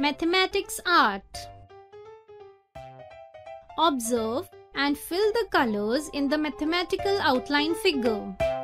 Mathematics art. Observe and fill the colors in the mathematical outline figure.